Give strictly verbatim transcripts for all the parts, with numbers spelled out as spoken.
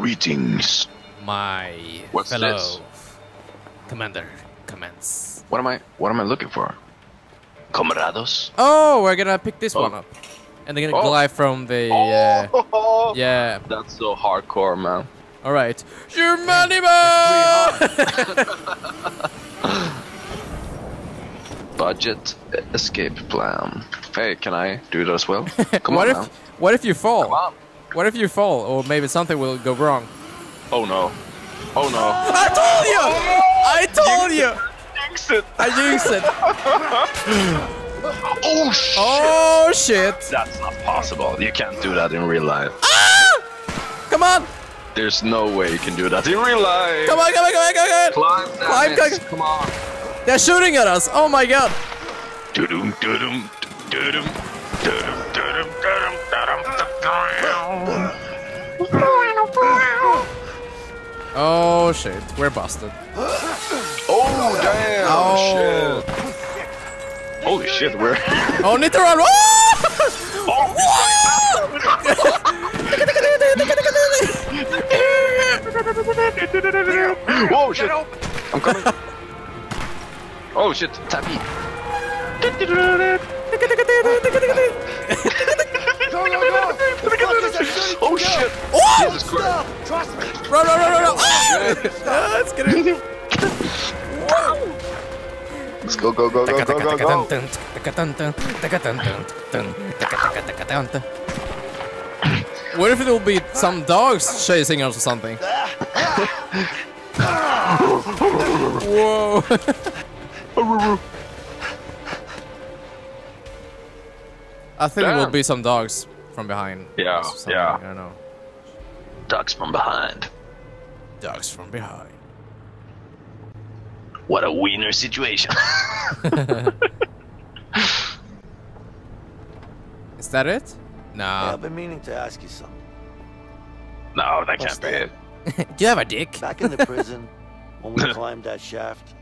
Greetings, my What's fellow this? commander. Commence. What am I? What am I looking for? Camarados. Oh, we're gonna pick this oh. one up, and they're gonna oh. glide from the. Uh, oh. Yeah. That's so hardcore, man. All right. Your money, man. Budget escape plan. Hey, can I do that as well? Come what on. If, what if you fall? Come on. What if you fall? Or maybe something will go wrong. Oh no. Oh no. I told you! Oh, I told you! Jinx it! I jinxed it! Oh shit! Oh shit! That's not possible. You can't do that in real life. Ah! Come on! There's no way you can do that in real life. Come on, come on, come on, come on! Climb, climb, climb, climb. Come on! They're shooting at us! Oh my god! Do-dum, do-dum, do-dum, do-dum, do-dum, do-dum, do-dum. Oh shit, we're busted. Oh damn! Oh, oh shit! Holy shit, we're. Oh, need to run! Oh! Whoa, shit! I'm coming. Oh shit, Tappy! No, no, no. Oh shit! Oh, Jesus Christ! Trust me! Run, run, run, run, run! Oh, shit. Ah, let's get it! Let's go, go, go, go, go, go, go! What if it will be some dogs chasing us or something? Whoa! I think Damn. it will be some dogs from behind. Yeah, yeah. I don't know. Dogs from behind. Dogs from behind. What a wiener situation. Is that it? No. Yeah, I've been meaning to ask you something. No, that What's can't that? be it. Do you have a dick? Back in the prison, when we climbed that shaft,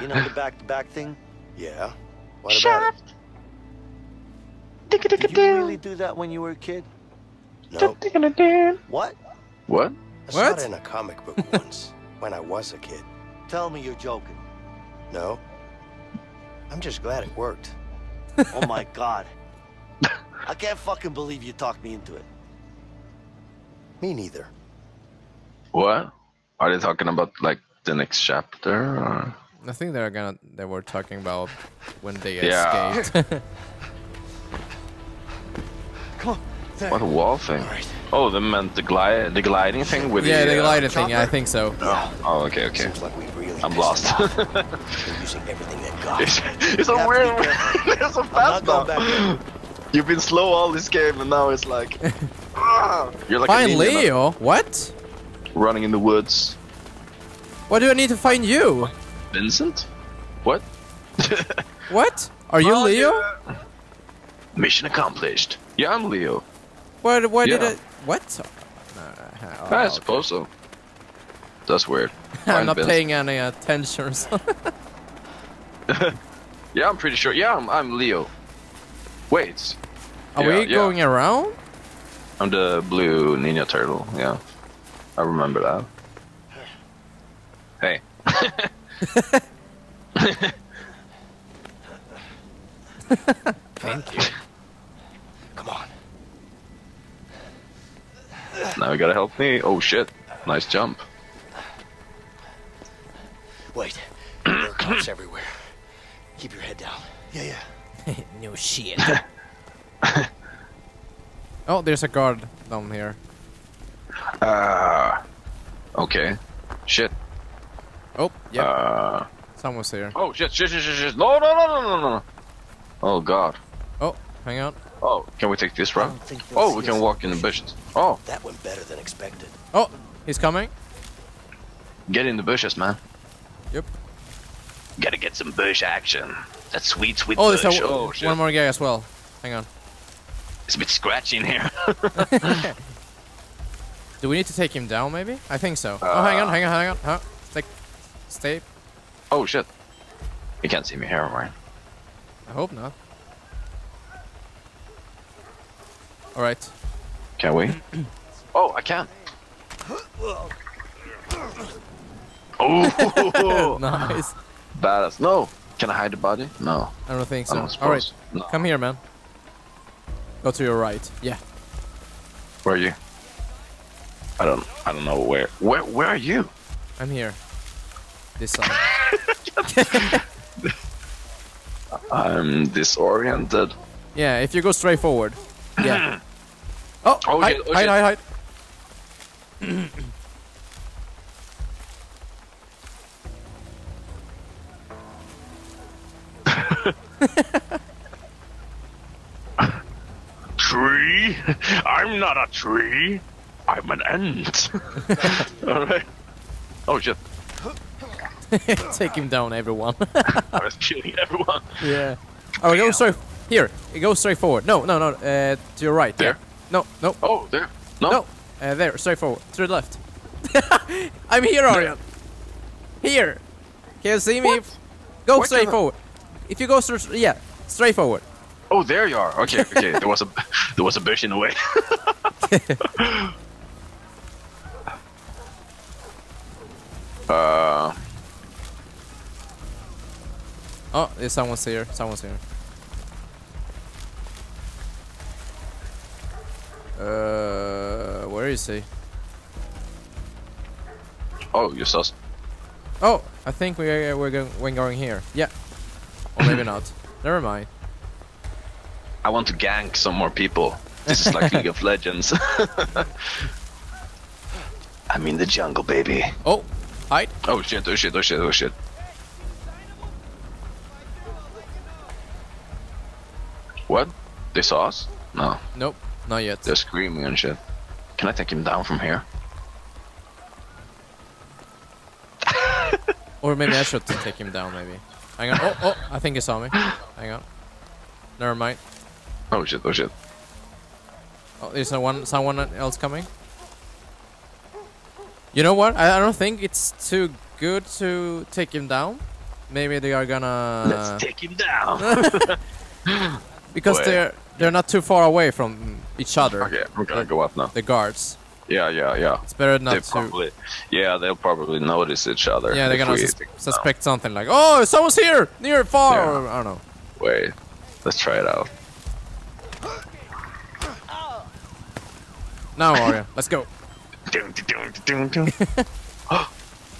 you know the back-to-back thing? Yeah. What shaft? About it? Did you really do that when you were a kid? No. What? What? I saw it in a comic book once, when I was a kid. Tell me you're joking. No. I'm just glad it worked. Oh my god. I can't fucking believe you talked me into it. Me neither. What? Are they talking about, like, the next chapter? Or? I think they're gonna, they were talking about when they yeah. escaped. What a wall thing. Right. Oh, they meant the, glide, the gliding thing with yeah, the... Yeah, the gliding uh, thing, yeah, I think so. Oh, oh okay, okay. Like really I'm lost. Using everything that got. It's, it's a weird... It's a fast one. You've been slow all this game and now it's like... uh, you're like Find Leo? Enough. What? Running in the woods. Why do I need to find you? Vincent? What? What? Are you oh, Leo? Yeah. Mission accomplished. Yeah, I'm Leo. Why, why yeah. did it... What? No, no, no, no, I suppose so. That's weird. I'm not paying any attention or something. Yeah, I'm pretty sure. Yeah, I'm, I'm Leo. Wait. Are yeah, we yeah. going around? I'm the blue Ninja Turtle, yeah. I remember that. Hey. Thank you. Come on. Now you gotta help me. Oh shit. Nice jump. Wait. There are cops everywhere. Keep your head down. Yeah, yeah. No shit. Oh, there's a guard down here. Uh, okay. Shit. Oh, yeah. Uh, Someone's here. Oh shit, shit, shit, shit, shit. No, no, no, no, no, no. Oh god. Oh, hang on. Oh, can we take this route? Oh, we can walk in the bushes. Oh. That went better than expected. Oh, he's coming. Get in the bushes, man. Yep. Gotta get some bush action. That sweet, sweet oh, bush. There's a, oh, shit. One more guy as well. Hang on. It's a bit scratchy in here. Do we need to take him down, maybe? I think so. Uh, oh, hang on, hang on, hang on. Huh? Like, stay. Oh, shit. You can't see me here, right? I hope not. Alright. Can we? Oh, I can. Oh, nice. Badass. No. Can I hide the body? No. I don't think so. Don't All right. No. Come here, man. Go to your right. Yeah. Where are you? I don't. I don't know where. Where? Where are you? I'm here. This side. I'm disoriented. Yeah. If you go straight forward. Yeah. Oh. Oh hide, okay, okay. hide. Hide. Hide. Tree? I'm not a tree. I'm an ant. All right. Oh shit. Take him down, everyone. I was killing everyone. Yeah. Oh, go straight. Here, it goes straight forward. No, no, no. Uh, to your right. There. Yeah. No, no. Oh, there. No. No. Uh, there. Straight forward. To the left. I'm here, Arijan. Here. Can you see me? What? Go what straight forward. If you go straight, yeah, straight forward. Oh, there you are. Okay, okay. There was a, there was a bush in the way. uh. Oh, someone's here. Someone's here. Uh, where is he? Oh, you're sus. Oh, I think we uh, we're going we're going here. Yeah. Or maybe not. Never mind. I want to gank some more people. This is like League of Legends. I'm in the jungle, baby. Oh, hide. Oh shit, oh shit, oh shit, oh shit. What? They saw us? No. Nope, not yet. They're screaming and shit. Can I take him down from here? Or maybe I should take him down, maybe. Hang on. Oh, oh, I think he saw me. Hang on. Never mind. Oh shit, oh shit. Oh, is there one, someone else coming? You know what? I, I don't think it's too good to take him down. Maybe they are gonna... Let's take him down! Because Wait. they're they're not too far away from each other. Okay, we're gonna the, go up now. The guards. Yeah, yeah, yeah. It's better not they to. Probably, yeah, they'll probably notice each other. Yeah, they're gonna sus suspect no. something like, "Oh, someone's here, near, far." Yeah. Or, I don't know. Wait, let's try it out. Now, Arijan, let's go.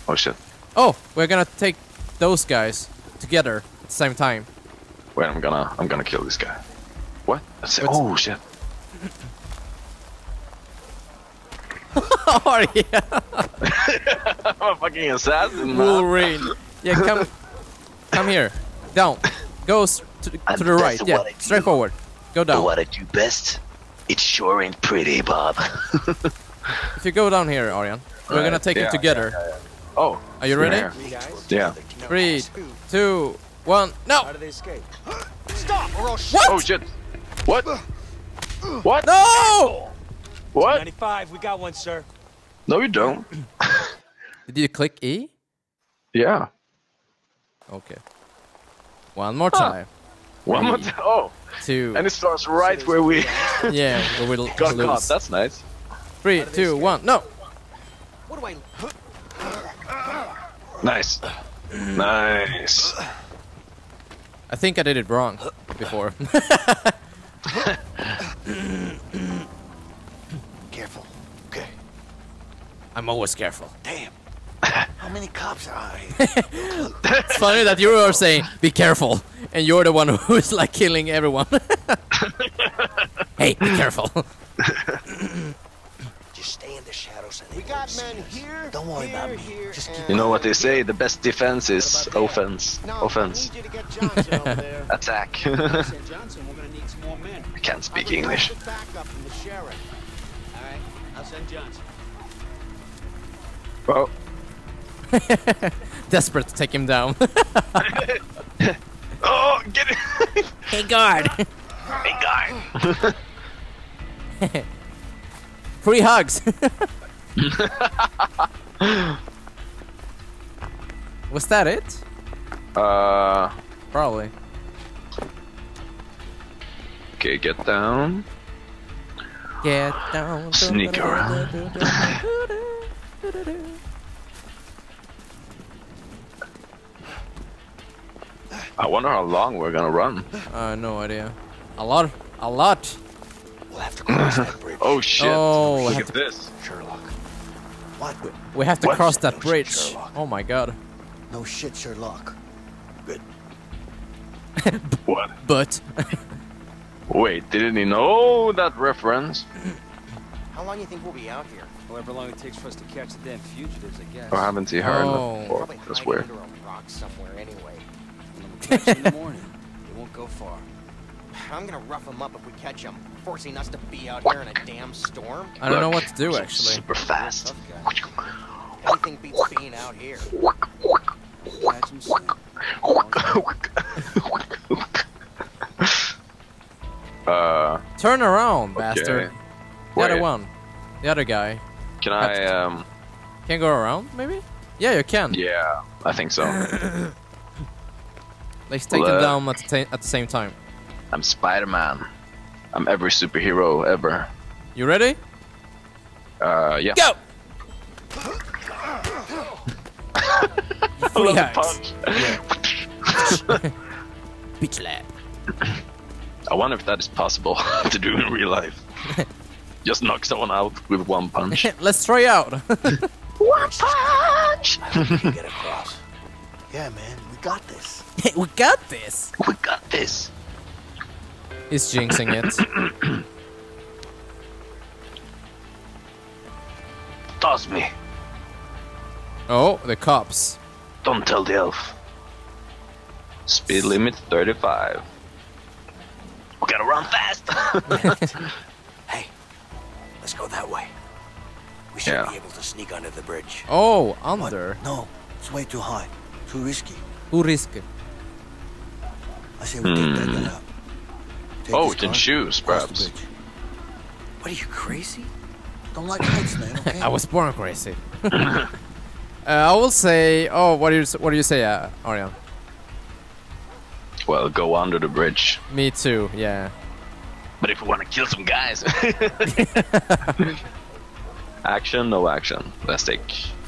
Oh shit! Oh, we're gonna take those guys together at the same time. Wait, I'm gonna, I'm gonna kill this guy. What? That's it. Oh shit! Oh, yeah. I'm a fucking assassin, man. Wolverine. Yeah, come, come here. Down. Go to the, to the right. Yeah, straight forward. Go down. What I do best? It sure ain't pretty, Bob. If you go down here, Arijan, we're right. gonna take yeah, it together. Yeah, yeah, yeah. Oh, are you ready? Here. Yeah. Three, two, one. No. How do they escape? Stop, or I'll shoot. What? Oh shit! What? What? No! What? ninety-five, we got one, sir. No, you don't. Did you click E? Yeah. Okay. One more time. Huh. One Three, more time. Oh. Two. And it starts right so where we... yeah, where we got caught. Lose. That's nice. Three, two, one. No. What do I... Nice. Nice. I think I did it wrong before. Careful. Okay. I'm always careful. Damn. How many cops are I? It's funny that you are saying, be careful, and you're the one who is like killing everyone. Hey, be careful. Just stay in the shadows. And we got men here. Don't worry here, about me. Here, Just keep you know what they say, the best defense is offense. No, offense. I need you to get Johnson over there. Attack. Johnson, we're gonna need some more men. I can't speak I English. Alright, I'll send Johnson. Oh. Desperate to take him down. Oh, get it! Hey, guard! Hey, guard! Free hugs! Was that it? Uh. Probably. Okay, get down. Get down. Sneak around. I wonder how long we're gonna run. Uh, no idea. A lot. A lot. We'll have to cross that bridge. Oh shit! Oh, look at to... this, Sherlock. What? We have to what? cross that no bridge. Shit, oh my god. No shit, Sherlock. Good. What? But. Wait, didn't he know that reference? How long do you think we'll be out here? However long it takes for us to catch the damn fugitives, I guess. Oh, haven't seen her oh. before. That's weird. Probably hiding under a rock somewhere anyway. In the morning, they won't go far. I'm gonna rough them up if we catch them, forcing us to be out here in a damn storm. I don't Look, know what to do actually. Super fast. Anything beats being out here. Uh, Turn around, okay. bastard. The Wait. other one, the other guy. Can I? Have um. Can go around, maybe? Yeah, you can. Yeah, I think so. Let's take Look. them down at the, at the same time. I'm Spider-Man. I'm every superhero ever. You ready? Uh, yeah. Go! Free punch. Bitch lad. I wonder if that is possible to do in real life. Just knock someone out with one punch. Let's try out. One punch! I hope we get across. Yeah, man, we got this. we got this. We got this. He's jinxing it. Toss me. Oh, the cops. Don't tell the elf. Speed limit thirty-five. We gotta run fast. Hey, let's go that way. We should yeah. be able to sneak under the bridge. Oh, under? What? No, it's way too high. Too risky. Too risky. I say we mm. take that gun out. Take oh, we can choose, perhaps. What are you, crazy? Don't like heights, man. Okay? I was born crazy. uh, I will say. Oh, what do you what do you say, uh, Arijan? Well, go under the bridge. Me too, yeah. But if we want to kill some guys... Action, no action. Let's take...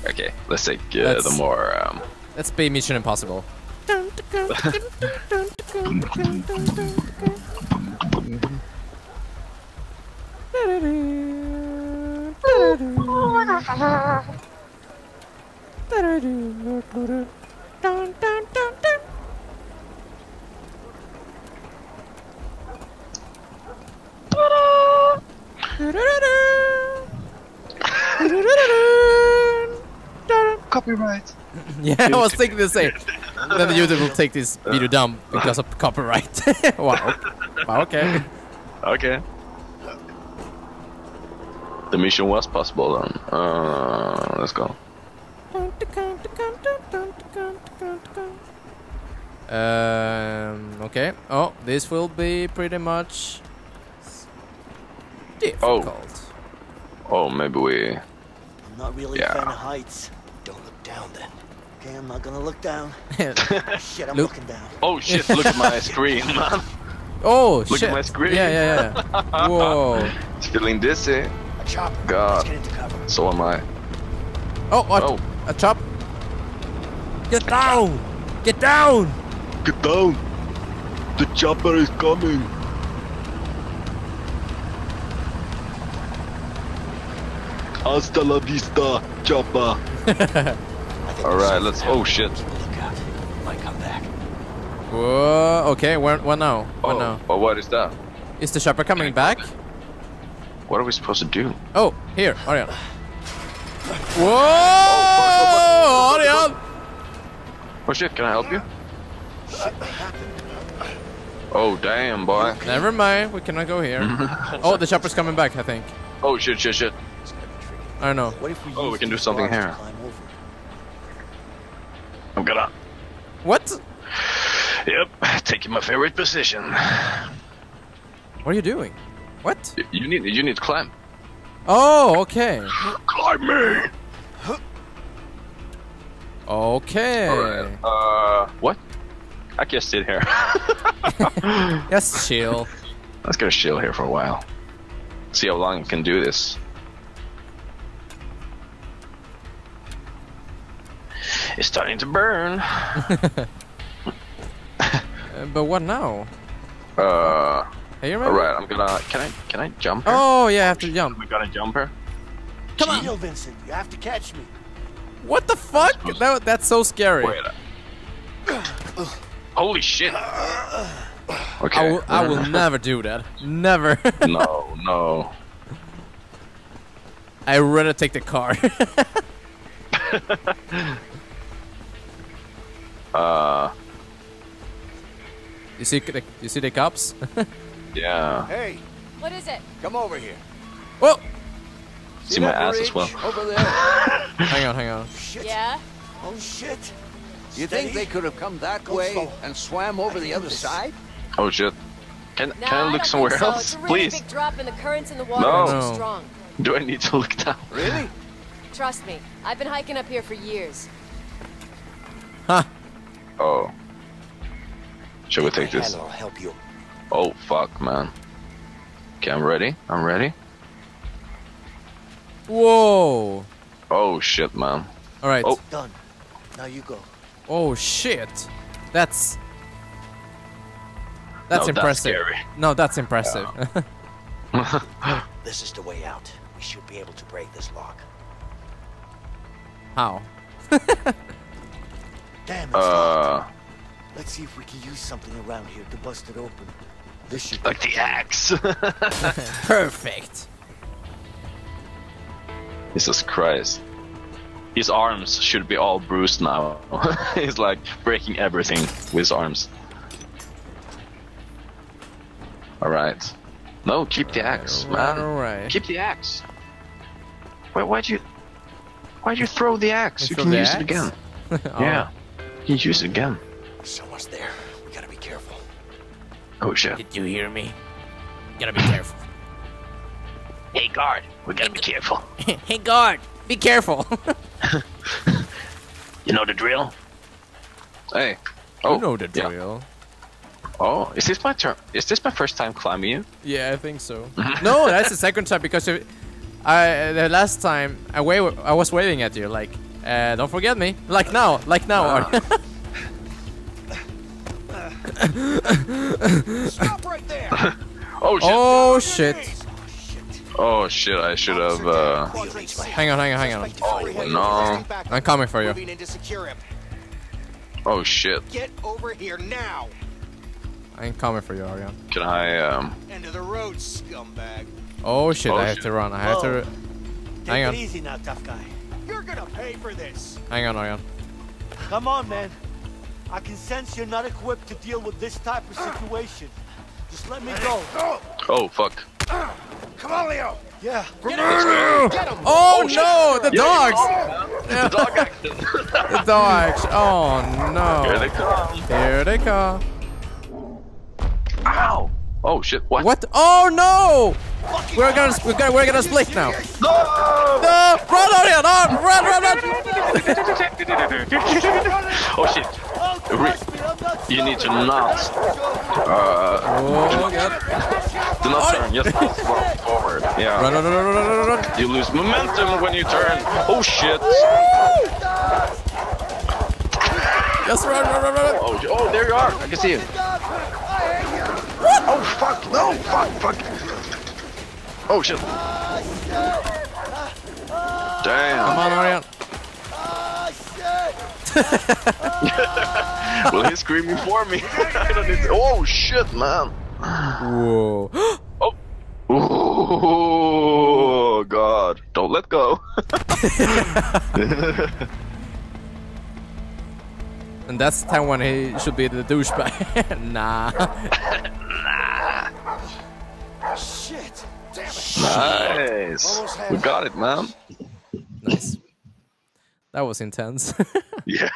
Okay, let's take uh, let's, the more... Um... Let's be Mission Impossible. Copyright. Yeah, I was thinking the same. Then the YouTube will take this video down because of copyright. Wow. Wow. Okay. Okay. The mission was possible then. Uh, let's go. Um. Okay. Oh, this will be pretty much difficult. Oh. Oh, maybe we. I'm not really yeah. a fan of heights. Don't look down then. Okay, I'm not gonna look down. Shit, I'm look. looking down. Oh shit, look at my screen, man. Oh look shit. Look at my screen. Yeah, yeah, yeah. Whoa. It's feeling dizzy. A chop. God. Let's get into cover. So am I. Oh, a, oh. a chop. Get down. Get down. Get down. The chopper is coming. Hasta la vista, chopper. Alright, let's... Oh, shit. Look out. Might come back. Whoa, okay, where, what now? What oh, now? Oh, what is that? Is the chopper coming back? What are we supposed to do? Oh, here, Arijan. Whoa! Oh, Arijan! Oh, shit, can I help you? Shit, what happened? Oh, damn, boy. Okay. Never mind, we cannot go here. Oh, the chopper's coming back, I think. Oh, shit, shit, shit. I don't know. What if we oh, we can do something here. I'm gonna... What? Yep, taking my favorite position. What are you doing? What? You need you need to climb. Oh, okay. Climb me! Okay. Alright, uh... What? I can't sit here. Let's chill. Let's go chill here for a while. See how long I can do this. It's starting to burn. uh, but what now? Uh. Here, all right, I'm gonna. Can I? Can I jump her? Oh yeah, I have to jump. We gotta jump her. Come on, Geo Vincent, you have to catch me. What the fuck? That, that's so scary. Wait, uh, holy shit. Okay. I will, I will never do that. Never. No, no. I'd rather take the car. uh. You see the, you see the cops? Yeah. Hey. What is it? Come over here. Whoa. See, see my ass as well. Over there. Hang on, hang on. Shit. Yeah. Oh shit. Do you Steady. think they could have come that Go way slow. and swam over the other this. side? Oh shit. Can no, can I look I somewhere so. else, it's a really please? Big drop in the currents in the water. No. It's too strong. Do I need to look down? Really? Trust me. I've been hiking up here for years. Huh. Oh. Should we take this? I'll help you. Oh fuck, man. Okay, I'm ready. I'm ready. Whoa. Oh shit, man. All right. Oh. Done. Now you go. Oh shit. That's That's no, impressive. That's no, that's impressive. Yeah. This is the way out. We should be able to break this lock. How? Damn it. Uh Let's see if we can use something around here to bust it open. This should like the axe. Perfect. Jesus Christ. His arms should be all bruised now. He's like breaking everything with his arms. Alright. No, keep the axe, man. Alright. Keep the axe. Wait, why'd you why'd you throw the axe? You can use it again. Yeah. You can use it again. Someone's there. We gotta be careful. Oh shit. Did you hear me? Gotta be careful. Hey guard, we gotta hey, be careful. Hey guard, be careful. You know the drill? Hey. Oh, you know the drill. Yeah. Oh, is this my turn? Is this my first time climbing you? Yeah, I think so. No, that's the second time because I uh, the last time I wait, I was waving at you like, uh, don't forget me. Like now, like now. Uh. Stop right there. Oh shit. Oh shit. Oh shit, I should have uh... Hang on, hang on, hang on. Oh no. I'm coming for you. Oh shit. Get over here now. I'm coming for you, Arijan. Can I um end of the road, scumbag. Oh shit, oh, I have shit. to run. I have to Hang on. Take it easy now, tough guy. You're gonna pay for this. Hang on, Arijan. Come on, man. I can sense you're not equipped to deal with this type of situation. Just let me go. Oh fuck. Come on, Leo. Yeah. Get him. Get him. Oh, oh no, the dogs. Yeah. The dog action. The dogs. Oh no. Here they come. Here they come. Ow. Oh shit. What? What? Oh no. Fucking we're gonna we're gonna we're gonna split now. No. No. Run, Arijan. Run, run, run, run. Oh shit. You need to not. Uh, oh god. Do not turn, just walk forward. Yeah. Run, run, run, run, run, run. You lose momentum when you turn. Oh shit. Just run, run, run, run. Oh, oh, there you are. I can see you. What? Oh fuck, no, fuck, fuck. Oh shit. Damn. Come on, Arijan. Well, he's screaming for me. I don't need to... Oh shit, man. Whoa. Oh. Oh god. Don't let go. And that's the time when he should be the douchebag. Nah. Nah. Shit. Damn it. Nice. We got it, man. Nice. That was intense. Yeah.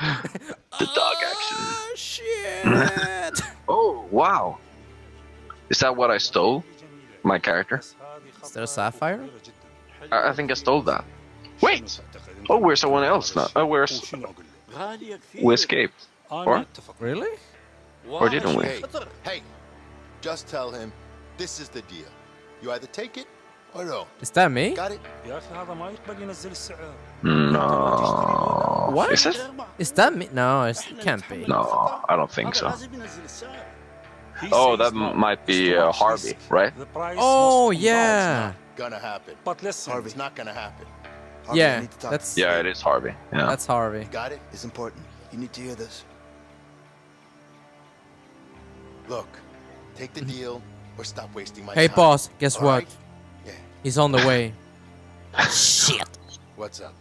The dog action. Oh, shit. Oh, wow. Is that what I stole? My character? Is that a sapphire? I, I think I stole that. Wait! Oh, we're someone else now. Oh, we're... We escaped. Or? Really? Or didn't we? Hey, just tell him this is the deal. You either take it or no. Is that me? Got it? No. No. What? Is it? Is that me? No, it can't be. No, I don't think so. Oh, that might be uh, Harvey, right? Oh, yeah. Gonna happen. But listen, Harvey's not gonna happen. Harvey, yeah, that's yeah, it is Harvey. Yeah, that's Harvey. Got it? It's important. You need to hear this. Look, take the deal or stop wasting my hey, time. Hey, boss. Guess all what? Right? Yeah. He's on the way. Shit. What's up?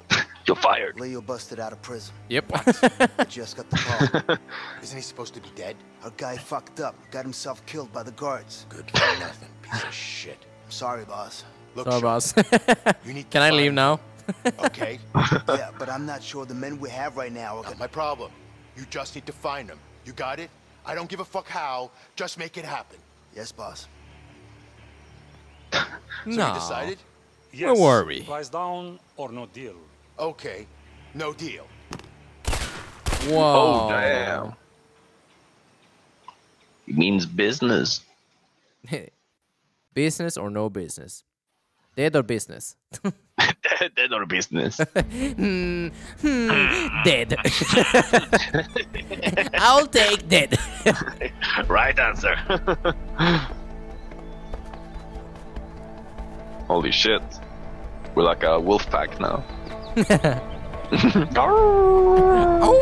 You're fired. Leo busted out of prison. Yep. I just got the call. Isn't he supposed to be dead? Our guy fucked up. Got himself killed by the guards. Good for nothing. Piece of shit. Sorry, boss. Look, sorry, boss. You need to Can I leave now? Okay. Yeah, but I'm not sure the men we have right now are not my problem. You just need to find them. You got it? I don't give a fuck how. Just make it happen. Yes, boss. So no. You decided? Yes. No worry. Price down or no deal. Okay. No deal. Whoa. Oh, damn. It means business. Business or no business? Dead or business? Dead or business? mm, mm, dead. I'll take dead. Right answer. Holy shit. We're like a wolf pack now. Oh.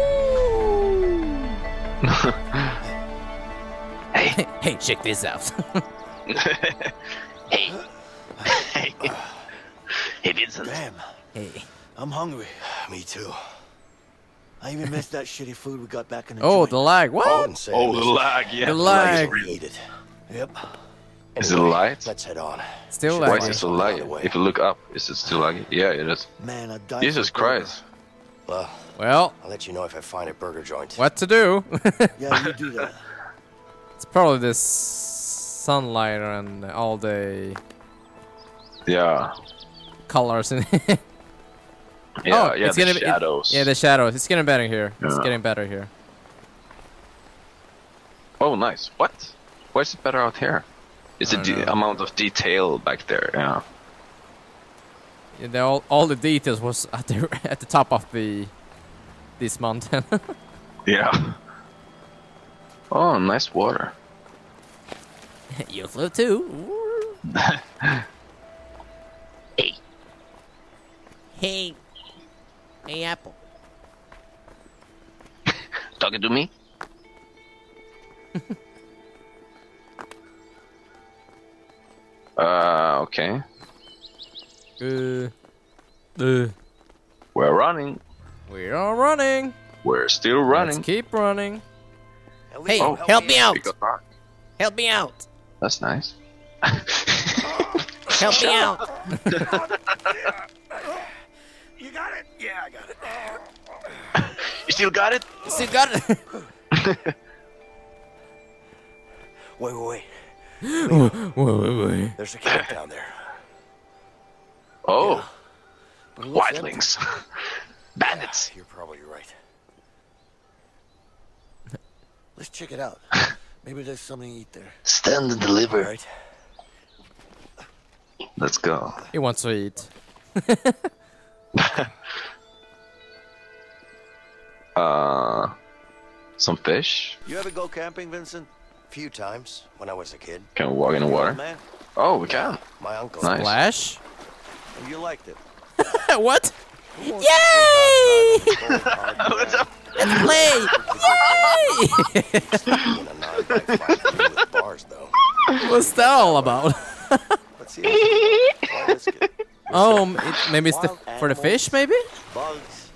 Hey. Hey, check this out. Hey. Hey. Hey, Vincent. Damn. Hey. I'm hungry. Me too. I even missed that shitty food we got back in the Oh, joint. The lag. What? Oh, oh the lag. Yeah. The lag. The lag is related. Yep. Anyway, is it light? Let's head on. Still lagging. Why is it still lagging? If you look up, is it still lagging? Yeah, it is. Man, I died. Jesus Christ. Well, well, I'll let you know if I find a burger joint. What to do? Yeah, you do that. It's probably this sunlight and all the... Yeah. Colors in it. Yeah, oh, yeah, it's the gonna shadows. Be, it, yeah, the shadows. It's getting better here. Yeah. It's getting better here. Oh, nice. What? Why is it better out here? It's a de amount of detail back there, yeah. Yeah, the, all, all the details was at the at the top of the this mountain. Yeah. Oh, nice water. You flew too. Hey. Hey. Hey, Apple. Talking to me? Uh, okay. Uh, uh. We're running. We are running. We're still running. Let's keep running. Hey, oh, help, help me out. out. Help me out. That's nice. Help me out. You got it? Yeah, I got it. You still got it? You still got it? Wait, wait, wait. Leo, wait, wait, wait. There's a camp down there. Oh, yeah. Wildlings, bandits. Yeah, you're probably right. Let's check it out. Maybe there's something to eat there. Stand and deliver. All right. Let's go. He wants to eat. uh, some fish. You ever go camping, Vincent? Few times when I was a kid. Can we walk in the water? Man? Oh, we can. My uncle. Nice. Splash? Oh, you liked it. What? Yay! What's up? Let's play! Yay! What's that all about? Oh, it, maybe it's the, for the fish, maybe? Bugs.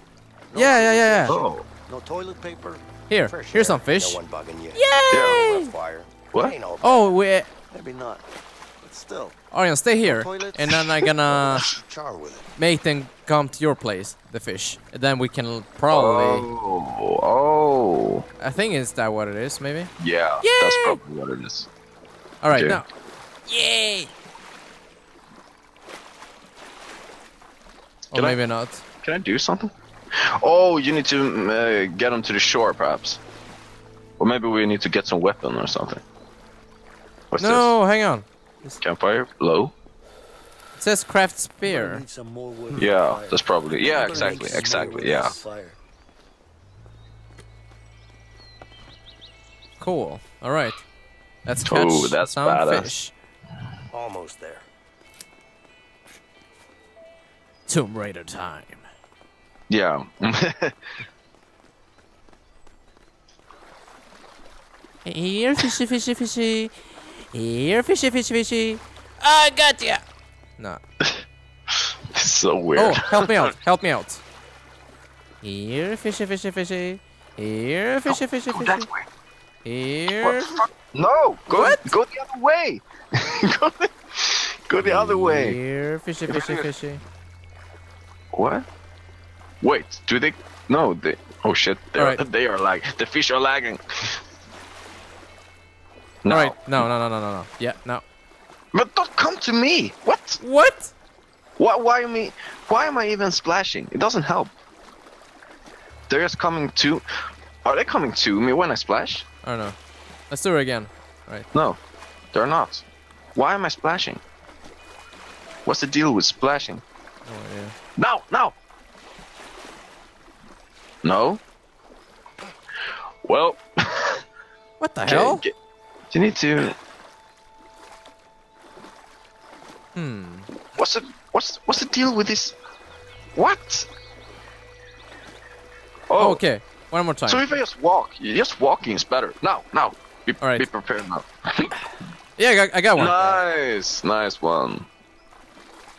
No yeah, yeah, yeah, yeah. Oh. No toilet paper. Here, Fresh here's air. some fish. No one bugging you. Yay! Yeah. What? Oh, we. Maybe not. But still. Arijan, stay here, no and then I'm gonna make them come to your place, the fish. And then we can probably. Oh. Oh. I think is that what it is, maybe. Yeah. Yay! That's probably what it is. All right, okay. Now. Yay! Can or maybe I, not. Can I do something? Oh, you need to uh, get them to the shore, perhaps. Or maybe we need to get some weapon or something. What's no, this? hang on. Campfire, low. It says craft spear. Need some more wood. Yeah, that's probably. Yeah, exactly, exactly. Yeah. Cool. All right. Let's catch Ooh, that's some badass. fish. Almost there. Tomb Raider time. Yeah. Here, fishy, fishy, fishy. Here, fishy, fishy, fishy. I got ya. No. It's so weird. Oh, help me out! Help me out! Here, fishy, fishy, fishy. Here, fishy, fishy, fishy. That way. Here. No, go what? go the other way. go, the, go the other way. Here, fishy, fishy, fishy. What? Wait, do they? No, they. Oh shit! They right. they are lagging. The fish are lagging. No. All right. No, no, no, no, no, no. Yeah, no. But don't come to me. What? What? Why? Why am I? Why am I even splashing? It doesn't help. They're just coming to. Are they coming to me when I splash? I don't know. Let's do it again. All right. No, they're not. Why am I splashing? What's the deal with splashing? Oh yeah. No, no. No. Well. What the hell? Get, you need to. Hmm. What's the what's what's the deal with this? What? Oh, okay. One more time. So if I just walk, just walking is better. Now, now. Be, right. be prepared now. Yeah, I got, I got one. Nice, nice one.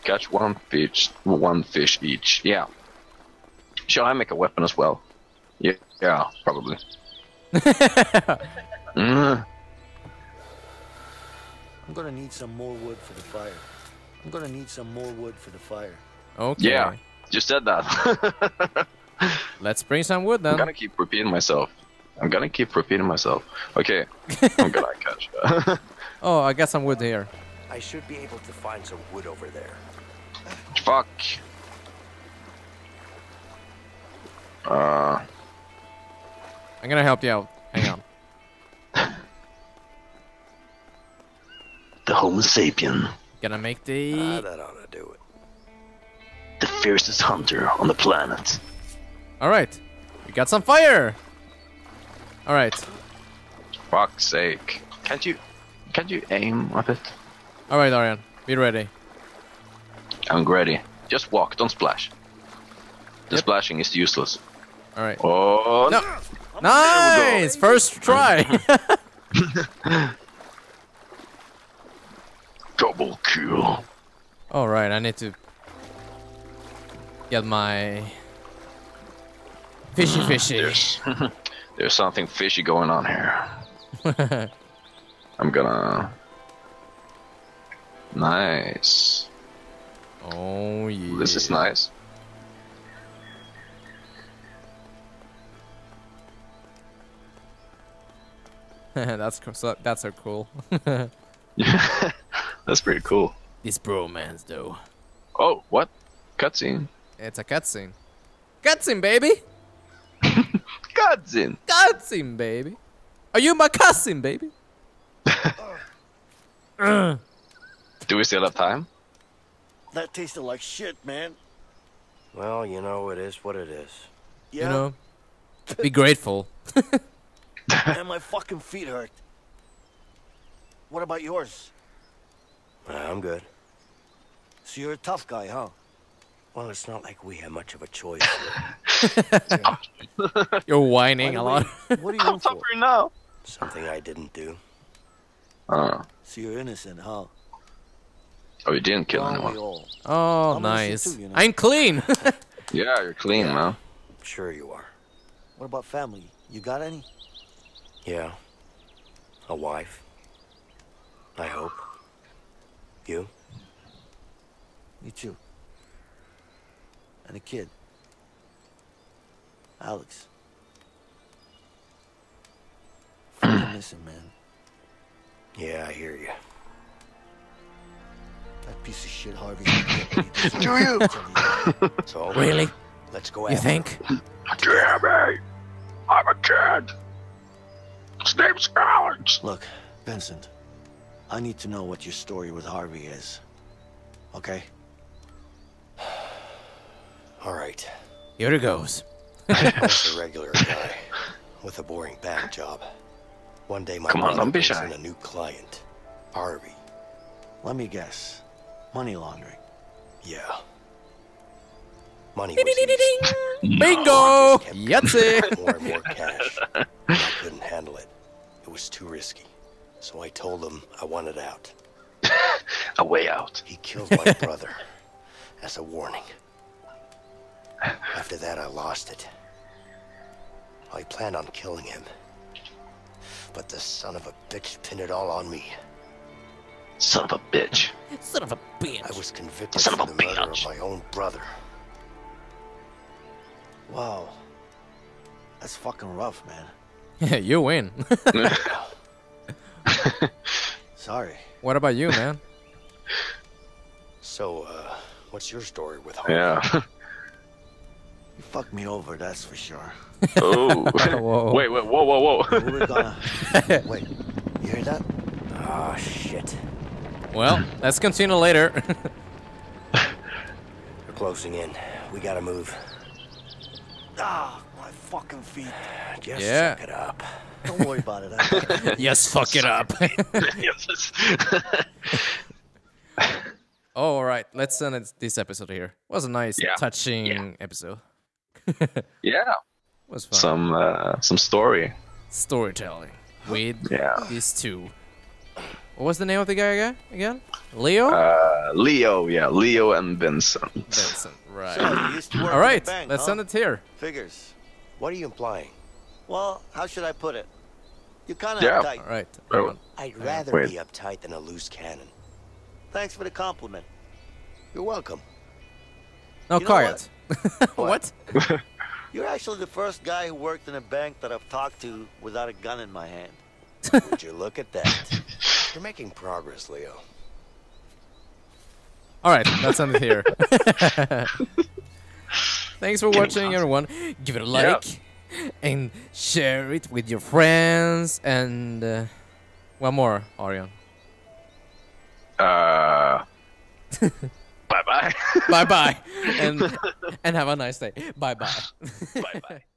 Catch one fish, one fish each. Yeah. Shall I make a weapon as well? Yeah, yeah, probably. mm. I'm gonna need some more wood for the fire. I'm gonna need some more wood for the fire. Okay. Yeah, you said that. Let's bring some wood then. I'm gonna keep repeating myself. I'm gonna keep repeating myself. Okay. I'm gonna catch that. Oh, I got some wood here. I should be able to find some wood over there. Fuck. Uh. I'm gonna help you out. Hang on. The Homo sapien. Gonna make the. Ah, that ought to do it. The fiercest hunter on the planet. All right, we got some fire. All right. Fuck's sake! Can't you, can't you aim a bit? All right, Arijan, be ready. I'm ready. Just walk, don't splash. The yep. splashing is useless. All right. Oh no! no. Nice, first try. Double kill. All right, I need to get my fishy fishy. There's, there's something fishy going on here. I'm gonna. Nice. Oh yeah. This is nice. that's so, that's so cool. Yeah. That's pretty cool. This bromance, though. Oh, what? Cutscene. It's a cutscene. Cutscene, baby. Cutscene. Cutscene, baby. Are you my cousin, baby? uh. Do we still have time? That tasted like shit, man. Well, you know, it is what it is. Yeah. You know, be grateful. And my fucking feet hurt. What about yours? I'm good. So you're a tough guy, huh? Well, it's not like we have much of a choice. Yeah. You're whining a lot. What are you I'm tougher for? now. Something I didn't do. Uh. So you're innocent, huh? Oh, you didn't kill anyone. Oh, I'm nice. Too, you know? I'm clean. Yeah, you're clean, yeah. man. Sure you are. What about family? You got any? Yeah. A wife. I hope. You? Me too. And a kid. Alex. I miss him, man. Yeah, I hear you. That piece of shit, Harvey. Do you? It's all really? Right. Let's go. You think? Him. Damn it! I'm a kid. His name's Alex. Look, Vincent. I need to know what your story with Harvey is. Okay? Alright. Here it goes. I'm a regular guy with a boring bank job. One day my Come on, don't be shy. A new client, Harvey. Let me guess. Money laundering. Yeah. Money was easy. Bingo! Yahtzee! More and more cash. I couldn't handle it. It was too risky. So I told him I wanted out. A way out. He killed my brother as a warning. After that, I lost it. I planned on killing him. But the son of a bitch pinned it all on me. Son of a bitch. Son of a bitch. I was convicted son of, of the bitch. murder of my own brother. Wow. That's fucking rough, man. Yeah, you win. Sorry. What about you, man? So, uh, what's your story with Harvey? Yeah. You fucked me over, that's for sure. Oh. Whoa. Wait, wait, whoa, whoa, whoa. We were gonna... Wait, you hear that? Oh, shit. Well, let's continue later. We're closing in. We gotta move. Ah, my fucking feet. Just yeah. Suck it up. Don't worry about it. I yes, fuck it up. Oh, all right. Let's end this episode here. It was a nice, yeah. touching yeah. episode. Yeah. It was fun. Some uh, some story. Storytelling with yeah. these two. What was the name of the guy again? Leo? Uh, Leo, yeah. Leo and Vincent. Vincent, right. So you used to work all right, bank, let's huh? end it here. Figures. What are you implying? Well, how should I put it? You're kind of yeah. uptight. All right. Oh. I'd rather Wait. be uptight than a loose cannon. Thanks for the compliment. You're welcome. No, you quiet. What? What? You're actually the first guy who worked in a bank that I've talked to without a gun in my hand. Would you look at that? You're making progress, Leo. All right, that's end it here. Thanks for watching, everyone. Give it a like. Yeah. And share it with your friends. And uh, one more, Arijan. Uh. Bye bye. Bye bye. And and have a nice day. Bye bye. Bye bye.